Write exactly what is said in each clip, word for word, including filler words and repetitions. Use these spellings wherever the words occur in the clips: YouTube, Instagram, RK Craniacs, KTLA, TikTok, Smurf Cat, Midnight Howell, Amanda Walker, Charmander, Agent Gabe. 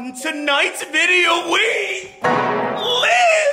On tonight's video, we live,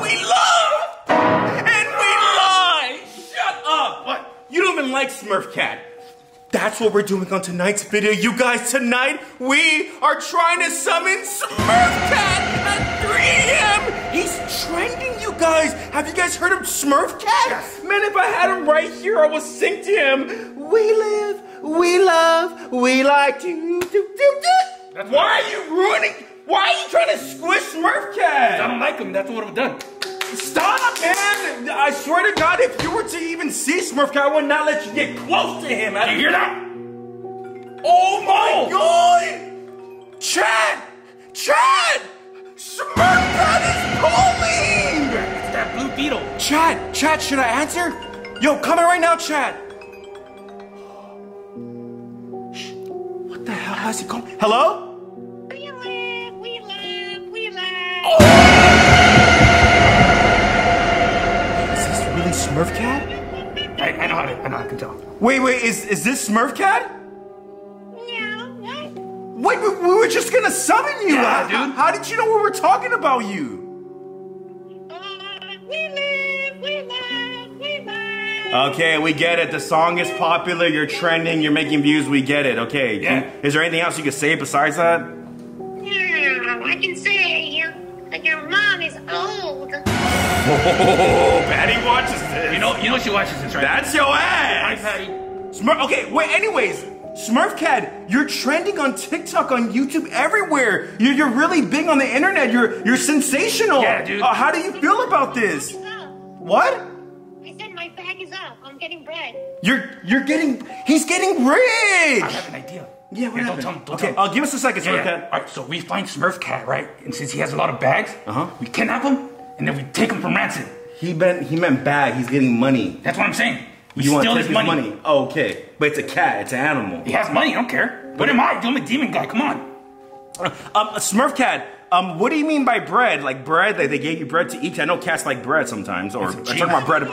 we love, and we lie. Shut up. What? You don't even like Smurf Cat. That's what we're doing on tonight's video. You guys, tonight, we are trying to summon Smurf Cat at three A M He's trending, you guys. Have you guys heard of Smurf Cat? Yes. Man, if I had him right here, I would sing to him. We live, we love, we like to do, do, do. That's why are you ruining, why are you trying to squish Smurf Cat? I don't like him, that's what I've done. Stop, man! I swear to God, if you were to even see Smurf Cat, I would not let you get close to him. I you hear that? Oh my oh. God! Chad! Chad! Smurf Cat is calling! It's that blue beetle. Chad! Chad, should I answer? Yo, come in right now, Chad! Shh. What the hell? How's he calling? Hello? We live, we live, we live. Oh. Smurf Cat? I, I know how to, I know how to tell. Wait, wait, is, is this Smurf Cat? No, what? Wait, we, we were just gonna summon you, yeah, dude. How, how did you know we were talking about you? Uh, we live, we live, we live. Okay, we get it. The song is popular, you're trending, you're making views, we get it, okay. Yeah. Can, is there anything else you can say besides that? No, I can say your, your mom is old. Oh, Patty watches this. You know, you know she watches this, right? That's your ass. Hi, Patty. Smurf. Okay, wait. Anyways, Smurf Cat, you're trending on TikTok, on YouTube, everywhere. You're you're really big on the internet. You're you're sensational. Yeah, dude. Uh, how do you feel about this? What? I said my bag is up. I'm getting bread. You're you're getting. He's getting rich. I have an idea. Yeah, what yeah, happened? Don't tell him, don't okay, tell him. Uh, give us a second, Smurf yeah, yeah. Cat. All right, so we find Smurf Cat, right? And since he has a lot of bags, uh huh, we kidnap him. And then we take him from ransom. He meant he meant bag. He's getting money. That's what I'm saying. We you steal his money. money. Oh, okay, but it's a cat. It's an animal. He has money. I don't care. What am I? I'm a demon guy. Come on. Um, a Smurf Cat. Um, what do you mean by bread? Like bread? Like they gave you bread to eat? I know cats like bread sometimes. Or I'm talking about bread. I, I,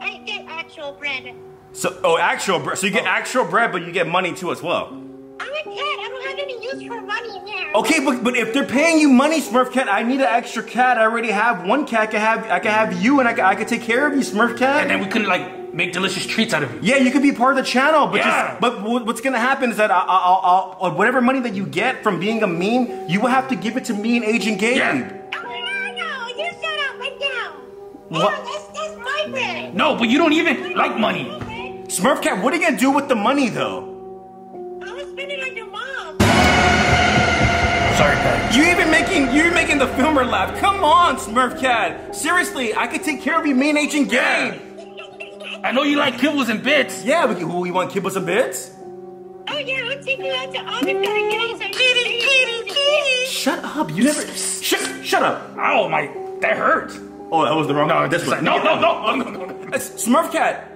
I get actual bread. So oh, actual bread. So you get oh. actual bread, but you get money too as well. I'm a cat. I don't have any use for money now. Okay, but but if they're paying you money, Smurf Cat, I need an extra cat. I already have one cat. I can have I can have you, and I can, I can take care of you, Smurf Cat. And then we could like make delicious treats out of you. Yeah, you could be part of the channel. But yeah. just but what's gonna happen is that I'll, I'll, I'll whatever money that you get from being a meme, you will have to give it to me and Agent Gabe. Yeah. Oh no, no, you shut up right now. What? No, that's, that's my bread. No, but you don't even like money. Smurf Cat, what are you gonna do with the money though? You even making you're making the filmer laugh. Come on, Smurf Cat. Seriously, I could take care of you, me and Agent Gabe. Yeah. I know you like kibbles and bits. Yeah, but who you want kibbles and bits? Oh yeah, I'll take you out to all the guys. Kitty, kitty, kitty. Shut up! You never. Shut shut up! Ow, my that hurts. Oh, that was the wrong. No, this one. No, no, no, no, no, no. Smurf Cat.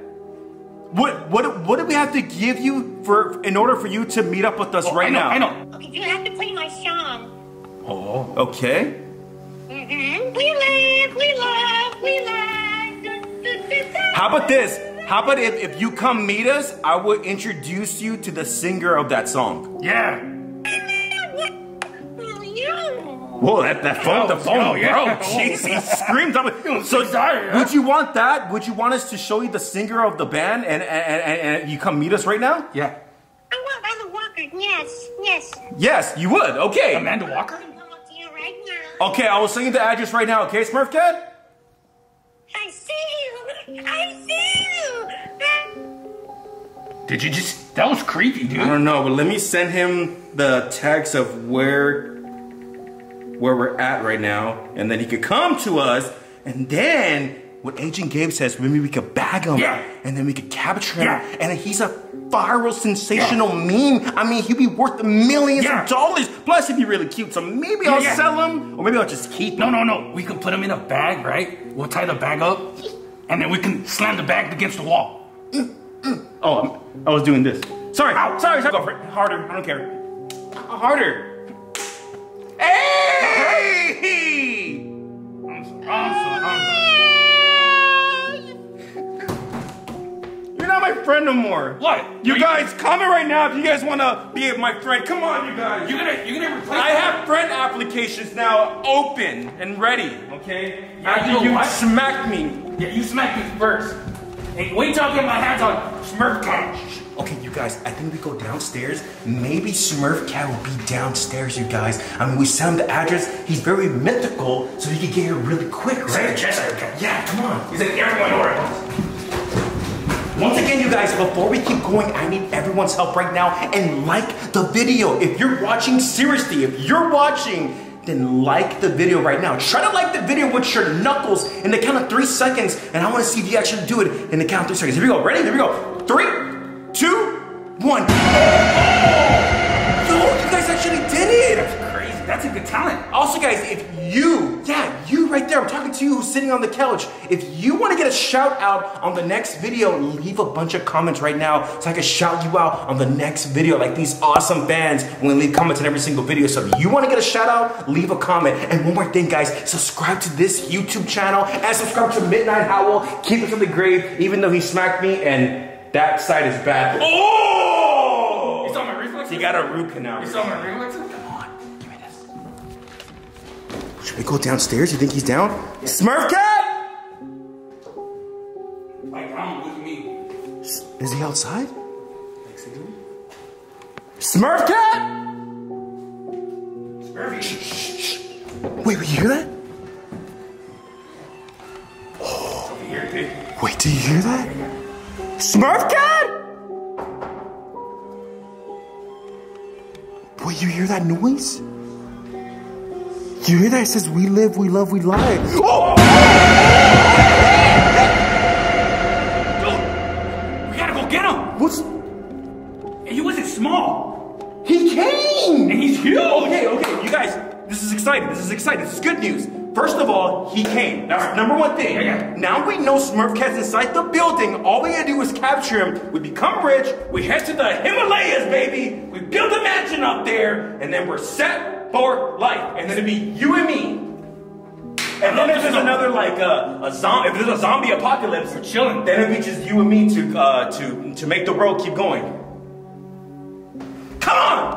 What what what do we have to give you for in order for you to meet up with us oh, right I know, now? I know. Okay, you have to play my song. Oh, okay. Mm-hmm. We live, we love, we love. How about this? How about if, if you come meet us, I will introduce you to the singer of that song. Yeah. Whoa, that, that phone, oh, the phone, oh, yeah. bro. Jeez, he screamed. So sorry. Would you want that? Would you want us to show you the singer of the band and, and, and, and you come meet us right now? Yeah. I want Amanda Walker, yes, yes. Yes, you would, okay. Amanda Walker? Okay, I will send you the address right now, okay, Smurf Cat? I see you! I see you! Did you just... That was creepy, dude. I don't know, but let me send him the text of where... where we're at right now, and then he could come to us, and then... what Agent Gabe says, maybe we could bag him, yeah. and then we could capture him, yeah. and he's a viral, sensational yeah. meme. I mean, he'd be worth millions yeah. of dollars. Plus, he'd be really cute, so maybe yeah, I'll yeah. sell him, or maybe I'll just keep him. No, no, no, we can put him in a bag, right? We'll tie the bag up, and then we can slam the bag against the wall. Mm, mm. Oh, I was doing this. Sorry, Ow. sorry, sorry. Go for it. Harder, I don't care. Harder. Hey! I'm sorry, I'm sorry, I'm sorry. my friend no more. What? You guys, you... comment right now if you guys want to be my friend. Come on, you guys. You're gonna, you're gonna replace. I them? have friend applications now open and ready. Okay. Yeah, After you, know you smacked me. Yeah, you smacked me first. And wait till I get my hands on Smurf Cat. Okay, you guys, I think we go downstairs. Maybe Smurf Cat will be downstairs, you guys. I mean, we sent him the address. He's very mythical, so he can get here really quick, right? Yeah, come on. He's like, everyone over. Once again, you guys, before we keep going, I need everyone's help right now. And like the video. If you're watching, seriously, if you're watching, then like the video right now. Try to like the video with your knuckles in the count of three seconds, and I want to see if you actually do it in the count of three seconds. Here we go, ready? Here we go. three, two, one. Oh! No, you guys actually did it! That's crazy, that's a good talent. Also guys, if you, yeah, you right there, I'm talking to you who's sitting on the couch. If you want to get a shout out on the next video, leave a bunch of comments right now so I can shout you out on the next video. Like these awesome fans, I'm gonna leave comments in every single video. So if you want to get a shout out, leave a comment. And one more thing guys, subscribe to this YouTube channel and subscribe to Midnight Howell. Keep it from the grave, even though he smacked me and that side is bad. Oh! You saw my reflex? He got a root canal. You saw my reflex? Come on, give me this. Should we go downstairs? You think he's down? Yeah. Smurf Cat! Like, I don't look at me. Is he outside? Like, see him? Smurf Cat! Smurfy. Shh, shh, shh. Wait, wait, you hear that? Oh. Here, dude. Wait, do you hear that? Smurf Cat! Boy, you hear that noise? You hear that? It says, we live, we love, we lie. Oh! Dude, we gotta go get him. What's... And he wasn't small. He came! And he's huge! Okay, okay, you guys, this is exciting, this is exciting, this is good news. First of all, he came. That's number one thing. Okay. Now we know Smurf Cat's inside the building. All we gotta do is capture him. We become rich. We head to the Himalayas, baby. We build a mansion up there, and then we're set for life. And then it'll be you and me. And then if there's another like uh, a zombie, if there's a zombie apocalypse, we're chilling. Then it'll be just you and me to uh, to to make the world keep going. Come on.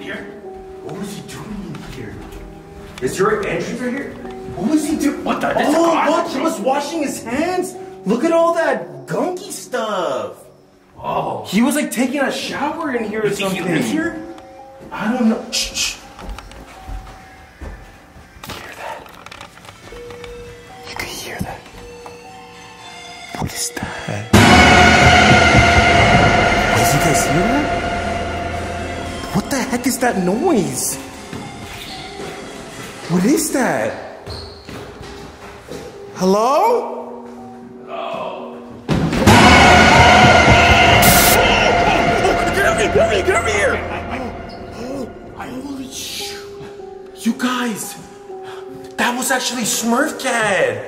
Here. What was he doing? Is your entrance right here? What was he doing? What the? Oh, look, he was washing his hands. Look at all that gunky stuff. Oh. He was like taking a shower in here or something. You think he lives here? I don't know. Shh, shh. You hear that? You can hear that. What is that? Did you guys hear that? What the heck is that noise? What is that? Hello? Hello? Oh, get over here, get over here, get over here! Oh, oh, holy shit. You guys, that was actually Smurf Cat.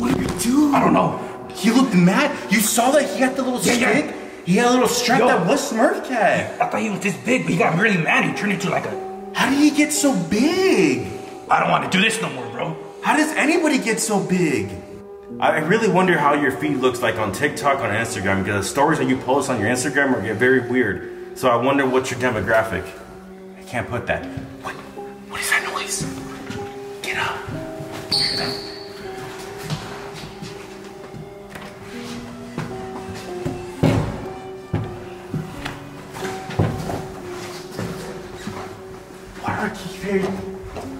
What did we do? I don't know. He looked mad. You saw that he had the little yeah, stick? Yeah. He had a little strap. Yo, that was Smurf Cat. I thought he was this big, but he got really mad. He turned into like a... How did he get so big? I don't want to do this no more, bro. How does anybody get so big? I really wonder how your feed looks like on TikTok, on Instagram, because the stories that you post on your Instagram are get very weird. So I wonder what's your demographic. I can't put that. What? What is that noise? Get up. Hear that? I keep hearing,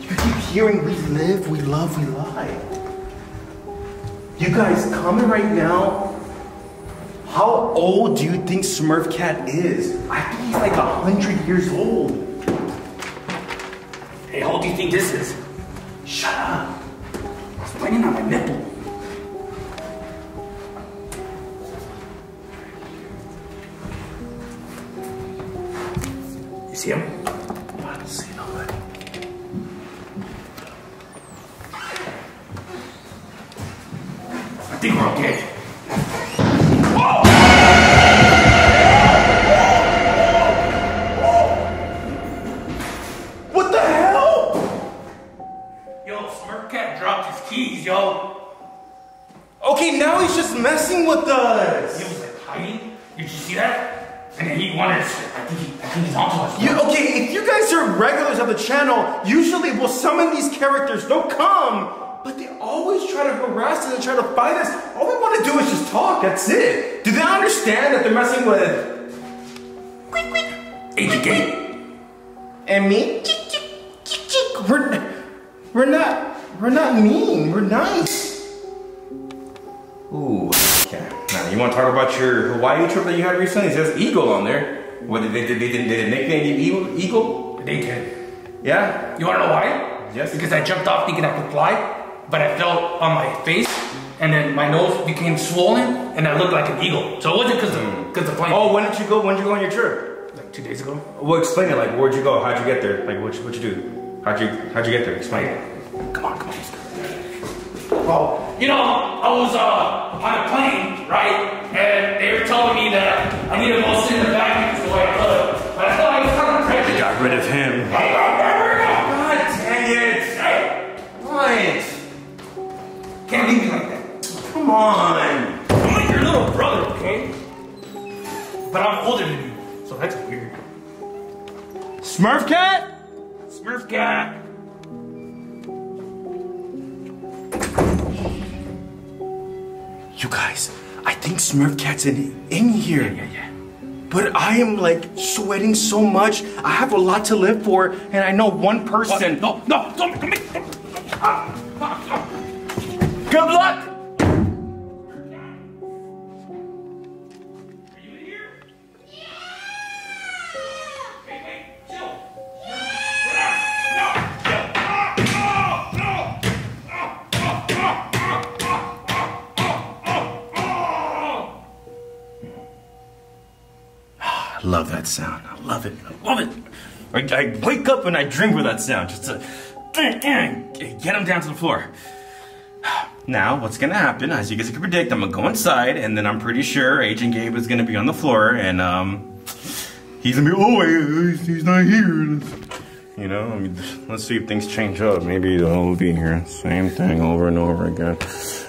you keep hearing we live, we love, we lie. You guys, comment right now, how old do you think Smurf Cat is? I think he's like a hundred years old. Hey, how old do you think this is? Shut up. I was playing on my nipple. You see him? I think we're okay. Whoa! Whoa! Whoa! What the hell? Yo, Smurf Cat dropped his was. He was like hiding. Did you see that? And then he wanted us. I think, he, I think he's onto us. You, okay, if you guys are regulars of the channel, usually we'll summon these characters. They'll come, but they always try to harass us and try to fight us. All we want to do is just talk. That's it. Do they understand that they're messing with? Quick, quick. Agent Gabe. And me. We're we're not we're not mean. We're nice. Ooh, okay. Now you want to talk about your Hawaii trip that you had recently? It says Eagle on there. What did they did they did they nickname you Eagle? They did. Yeah. You want to know why? Yes. Because I jumped off thinking I could fly, but I fell on my face, and then my nose became swollen, and I looked like an eagle. So it wasn't because mm. of because the plane. Oh, when did you go? When did you go on your trip? Like two days ago. Well, explain it. Like, where'd you go? How'd you get there? Like, what what'd you do? How'd you, how'd you get there? Explain. Come on, come on. Well, you know, I was uh, on a plane, right? And they were telling me that I needed to go sit in the back the way I could. But I thought I was kind of crazy. They got rid of him. Hey, God dang it. Hey, what? Can't leave me like that. Come on. I'm like your little brother, okay? But I'm older than you, so that's weird. Smurf Cat? Smurf Cat! You guys, I think Smurf Cat's in, in here. Yeah, yeah, yeah. But I am like sweating so much. I have a lot to live for, and I know one person. What? No, no, don't, don't, don't. Ah, ah, ah. Good luck! I love that sound. I love it. I love it. I, I wake up and I drink with that sound just to get him down to the floor. Now, what's going to happen, as you guys can predict, I'm going to go inside, and then I'm pretty sure Agent Gabe is going to be on the floor, and um, he's going to be, oh, he's not here. You know, I mean, let's see if things change up. Maybe they'll be here. Same thing over and over again.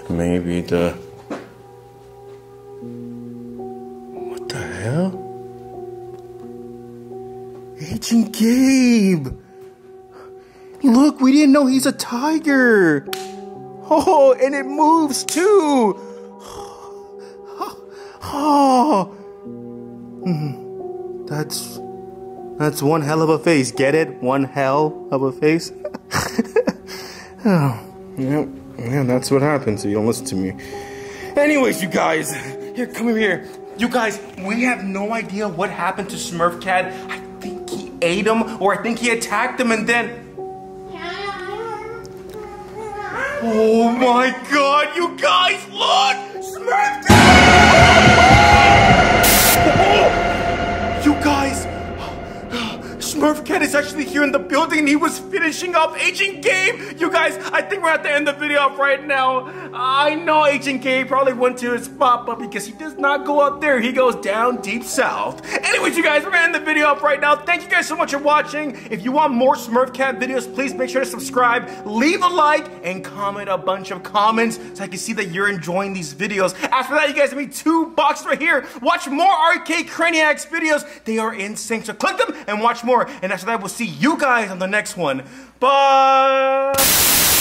Maybe the... What the hell? Agent Gabe! Look, we didn't know he's a tiger! Oh, and it moves too! Oh! That's... That's one hell of a face, get it? One hell of a face? Oh, yeah, yeah, that's what happens if you don't listen to me. Anyways, you guys! Here, come over here! You guys, we have no idea what happened to Smurf Cat. I ate him, or I think he attacked him, and then... Oh my god, you guys, look! Smurf Cat! You guys, Smurf Cat is actually here in the building, and he was finishing up Agent Gabe! You guys, I think we're at the end of the video off right now. I know Agent Gabe probably went to his spot, but because he does not go up there, he goes down deep south. Anyways, you guys, we're gonna end the video up right now. Thank you guys so much for watching. If you want more Smurf Cat videos, please make sure to subscribe, leave a like, and comment a bunch of comments so I can see that you're enjoying these videos. After that, you guys need two boxes right here. Watch more R K Craniacs videos. They are in sync, so click them and watch more. And after that, we'll see you guys on the next one. Bye!